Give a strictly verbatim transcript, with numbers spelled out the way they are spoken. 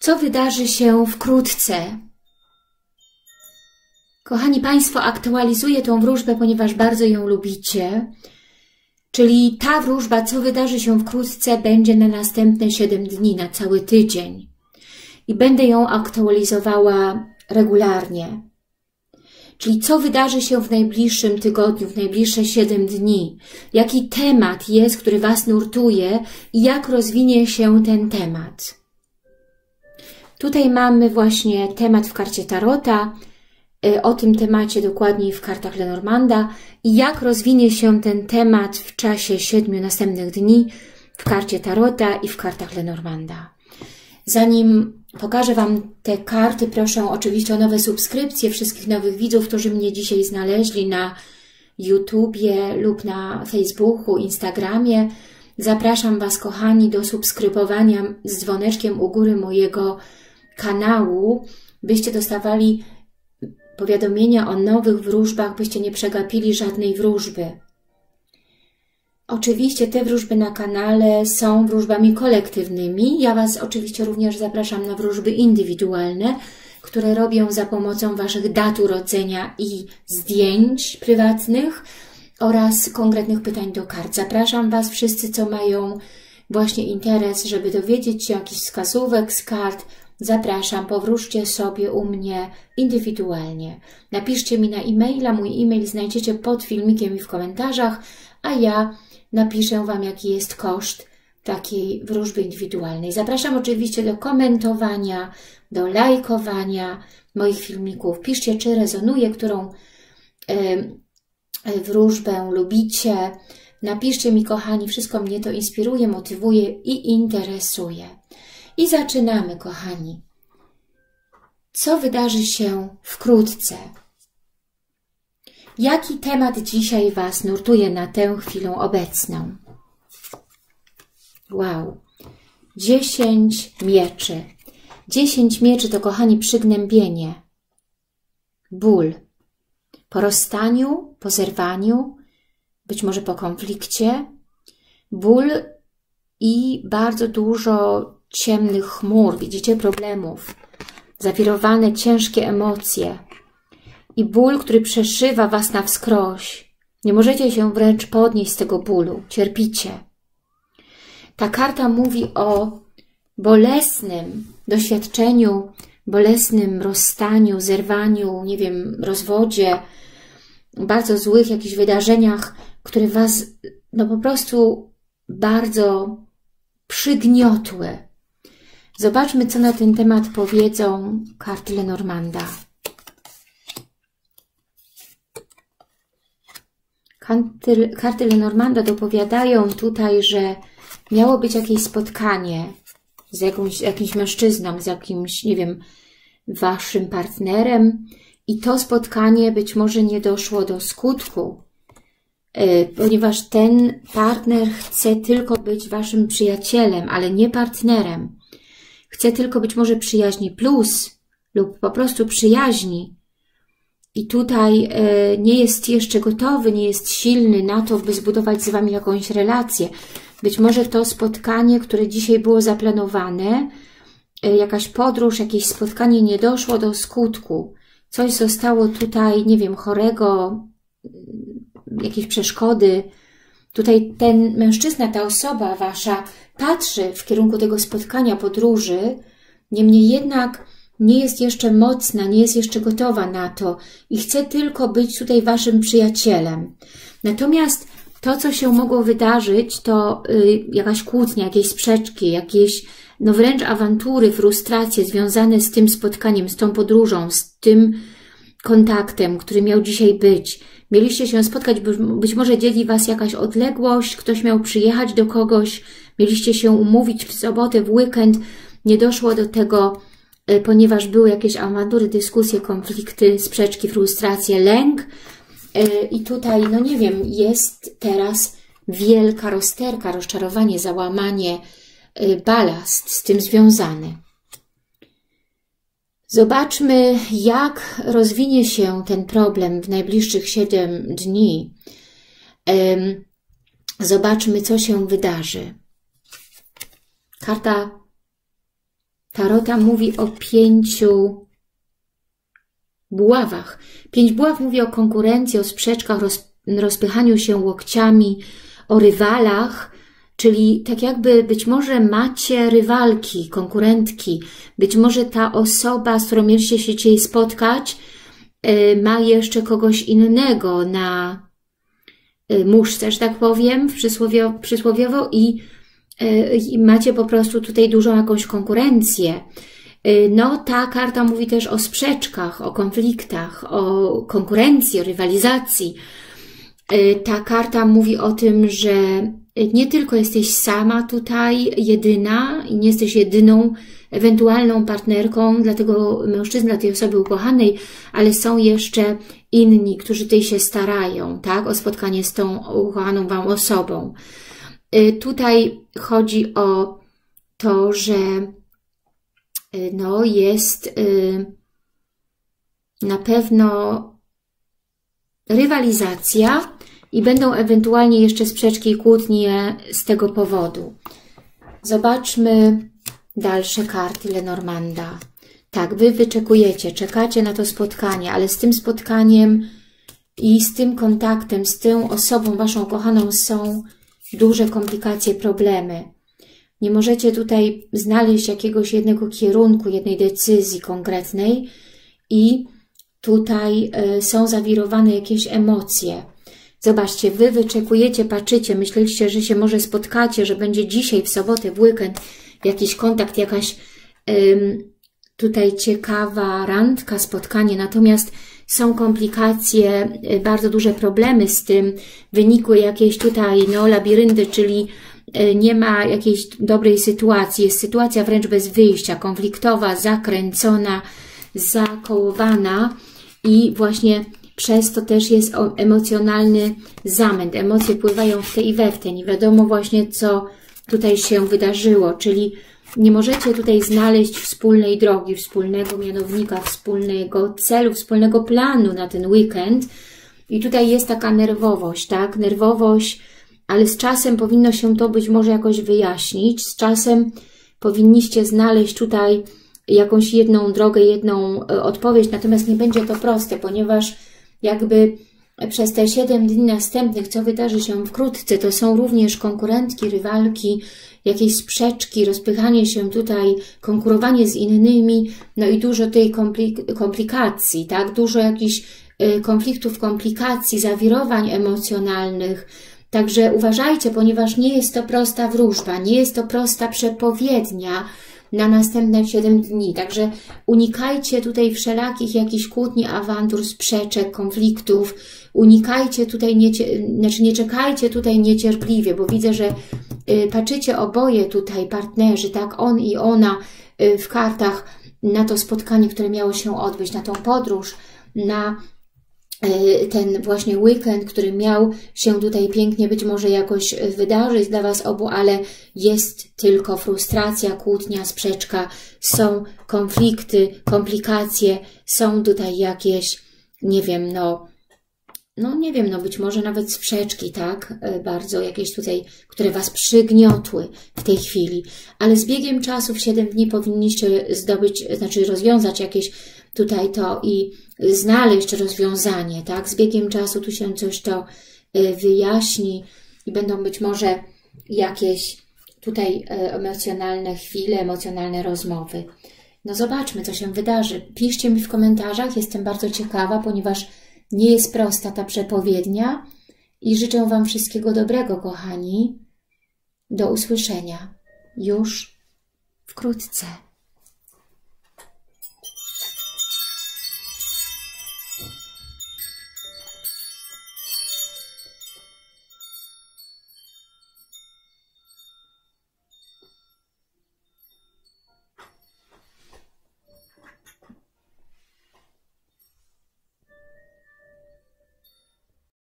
Co wydarzy się wkrótce? Kochani Państwo, aktualizuję tą wróżbę, ponieważ bardzo ją lubicie. Czyli ta wróżba, co wydarzy się wkrótce, będzie na następne siedem dni, na cały tydzień. I będę ją aktualizowała regularnie. Czyli co wydarzy się w najbliższym tygodniu, w najbliższe siedem dni. Jaki temat jest, który Was nurtuje i jak rozwinie się ten temat. Tutaj mamy właśnie temat w karcie Tarota, o tym temacie dokładniej w kartach Lenormanda i jak rozwinie się ten temat w czasie siedmiu następnych dni w karcie Tarota i w kartach Lenormanda. Zanim pokażę Wam te karty, proszę oczywiście o nowe subskrypcje wszystkich nowych widzów, którzy mnie dzisiaj znaleźli na YouTubie lub na Facebooku, Instagramie. Zapraszam Was, kochani, do subskrybowania z dzwoneczkiem u góry mojego kanału, byście dostawali powiadomienia o nowych wróżbach, byście nie przegapili żadnej wróżby. Oczywiście te wróżby na kanale są wróżbami kolektywnymi. Ja Was oczywiście również zapraszam na wróżby indywidualne, które robię za pomocą Waszych dat urodzenia i zdjęć prywatnych oraz konkretnych pytań do kart. Zapraszam Was wszyscy, co mają właśnie interes, żeby dowiedzieć się jakichś wskazówek z kart. Zapraszam, powróżcie sobie u mnie indywidualnie. Napiszcie mi na e-maila, mój e-mail znajdziecie pod filmikiem i w komentarzach, a ja napiszę Wam, jaki jest koszt takiej wróżby indywidualnej. Zapraszam oczywiście do komentowania, do lajkowania moich filmików. Piszcie, czy rezonuje, którą yy, wróżbę lubicie. Napiszcie mi, kochani, wszystko mnie to inspiruje, motywuje i interesuje. I zaczynamy, kochani. Co wydarzy się wkrótce? Jaki temat dzisiaj Was nurtuje na tę chwilę obecną? Wow. dziesięć mieczy. dziesięć mieczy to, kochani, przygnębienie, ból. Po rozstaniu, po zerwaniu, być może po konflikcie, ból i bardzo dużo ciemnych chmur, widzicie, problemów, zawirowane ciężkie emocje i ból, który przeszywa Was na wskroś. Nie możecie się wręcz podnieść z tego bólu, cierpicie. Ta karta mówi o bolesnym doświadczeniu, bolesnym rozstaniu, zerwaniu, nie wiem, rozwodzie, bardzo złych jakichś wydarzeniach, które Was no po prostu bardzo przygniotły. Zobaczmy, co na ten temat powiedzą karty Lenormanda. Karty, karty Lenormanda dopowiadają tutaj, że miało być jakieś spotkanie z jakąś, jakimś mężczyzną, z jakimś, nie wiem, Waszym partnerem i to spotkanie być może nie doszło do skutku, ponieważ ten partner chce tylko być Waszym przyjacielem, ale nie partnerem. Chce tylko być może przyjaźni plus lub po prostu przyjaźni i tutaj y, nie jest jeszcze gotowy, nie jest silny na to, by zbudować z Wami jakąś relację. Być może to spotkanie, które dzisiaj było zaplanowane, y, jakaś podróż, jakieś spotkanie nie doszło do skutku. Coś zostało tutaj, nie wiem, chorego, y, jakieś przeszkody. Tutaj ten mężczyzna, ta osoba Wasza patrzy w kierunku tego spotkania, podróży, niemniej jednak nie jest jeszcze mocna, nie jest jeszcze gotowa na to i chce tylko być tutaj Waszym przyjacielem. Natomiast to, co się mogło wydarzyć, to yy, jakaś kłótnia, jakieś sprzeczki, jakieś no wręcz awantury, frustracje związane z tym spotkaniem, z tą podróżą, z tym kontaktem, który miał dzisiaj być. Mieliście się spotkać, być może dzieli Was jakaś odległość, ktoś miał przyjechać do kogoś, mieliście się umówić w sobotę, w weekend. Nie doszło do tego, ponieważ były jakieś awantury, dyskusje, konflikty, sprzeczki, frustracje, lęk. I tutaj, no nie wiem, jest teraz wielka rozterka, rozczarowanie, załamanie, balast z tym związany. Zobaczmy, jak rozwinie się ten problem w najbliższych siedmiu dni. Zobaczmy, co się wydarzy. Karta Tarota mówi o pięciu buławach. Pięć buław mówi o konkurencji, o sprzeczkach, rozpychaniu się łokciami, o rywalach, czyli tak jakby być może macie rywalki, konkurentki, być może ta osoba, z którą mieliście się dzisiaj spotkać, ma jeszcze kogoś innego na muszce, że tak powiem, przysłowiowo, i macie po prostu tutaj dużą jakąś konkurencję. No, ta karta mówi też o sprzeczkach, o konfliktach, o konkurencji, o rywalizacji. Ta karta mówi o tym, że nie tylko jesteś sama tutaj, jedyna, i nie jesteś jedyną ewentualną partnerką dla tego mężczyzny, dla tej osoby ukochanej, ale są jeszcze inni, którzy tutaj się starają, tak, o spotkanie z tą ukochaną Wam osobą. Tutaj chodzi o to, że no jest na pewno rywalizacja i będą ewentualnie jeszcze sprzeczki i kłótnie z tego powodu. Zobaczmy dalsze karty Lenormanda. Tak, Wy wyczekujecie, czekacie na to spotkanie, ale z tym spotkaniem i z tym kontaktem, z tą osobą Waszą kochaną są duże komplikacje, problemy. Nie możecie tutaj znaleźć jakiegoś jednego kierunku, jednej decyzji konkretnej i tutaj są zawirowane jakieś emocje. Zobaczcie, Wy wyczekujecie, patrzycie, myśleliście, że się może spotkacie, że będzie dzisiaj, w sobotę, w weekend jakiś kontakt, jakaś ym, tutaj ciekawa randka, spotkanie, natomiast są komplikacje, bardzo duże problemy z tym, wynikły jakieś tutaj no, labirynty, czyli nie ma jakiejś dobrej sytuacji, jest sytuacja wręcz bez wyjścia, konfliktowa, zakręcona, zakołowana i właśnie przez to też jest emocjonalny zamęt, emocje pływają w te i we w te, nie wiadomo właśnie co tutaj się wydarzyło, czyli nie możecie tutaj znaleźć wspólnej drogi, wspólnego mianownika, wspólnego celu, wspólnego planu na ten weekend i tutaj jest taka nerwowość, tak, nerwowość, ale z czasem powinno się to być może jakoś wyjaśnić, z czasem powinniście znaleźć tutaj jakąś jedną drogę, jedną odpowiedź, natomiast nie będzie to proste, ponieważ jakby przez te siedem dni następnych, co wydarzy się wkrótce, to są również konkurentki, rywalki, jakieś sprzeczki, rozpychanie się tutaj, konkurowanie z innymi, no i dużo tej komplik komplikacji, tak? Dużo jakichś konfliktów, komplikacji, zawirowań emocjonalnych. Także uważajcie, ponieważ nie jest to prosta wróżba, nie jest to prosta przepowiednia na następne siedem dni. Także unikajcie tutaj wszelakich jakichś kłótni, awantur, sprzeczek, konfliktów. Unikajcie tutaj, nie, znaczy nie czekajcie tutaj niecierpliwie, bo widzę, że patrzycie oboje tutaj, partnerzy, tak, on i ona w kartach na to spotkanie, które miało się odbyć, na tą podróż, na ten właśnie weekend, który miał się tutaj pięknie być może jakoś wydarzyć dla Was obu, ale jest tylko frustracja, kłótnia, sprzeczka, są konflikty, komplikacje, są tutaj jakieś, nie wiem, no, no nie wiem, no być może nawet sprzeczki, tak, bardzo jakieś tutaj, które Was przygniotły w tej chwili, ale z biegiem czasu w siedem dni powinniście zdobyć, znaczy rozwiązać jakieś tutaj to i znaleźć rozwiązanie, tak? Z biegiem czasu tu się coś to wyjaśni i będą być może jakieś tutaj emocjonalne chwile, emocjonalne rozmowy. No zobaczmy, co się wydarzy. Piszcie mi w komentarzach, jestem bardzo ciekawa, ponieważ nie jest prosta ta przepowiednia i życzę Wam wszystkiego dobrego, kochani. Do usłyszenia już wkrótce.